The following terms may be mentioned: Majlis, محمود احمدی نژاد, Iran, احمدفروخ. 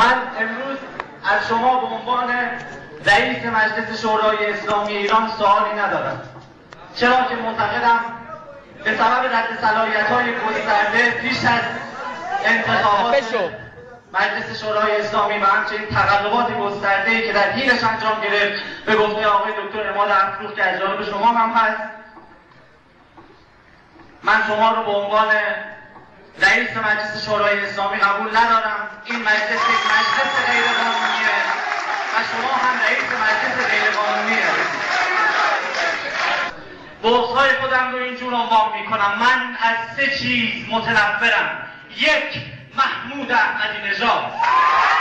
من امروز از شما به عنوان رئیس مجلس شورای اسلامی ایران سؤالی ندارم، چرا که معتقدم به سبب رد صلاحیت‌های گسترده پیش از انتخابات مجلس شورای اسلامی و همچنین تقلبات گسترده‌ای که در حینش انجام گرفت به گفته آقای دکتر احمدفروخ که از جانب شما هم هست، من شما رو به عنوان رئیس مجلس شورای اسلامی قبول ندارم. این مجلس یک مجلس غیرقانونیه و شما هم رئیس مجلس غیرقانونیه. بغض‌های خودم رو اینجور عنوان میکنم. من از سه چیز متنفرم. یک، محمود احمدی نژاد.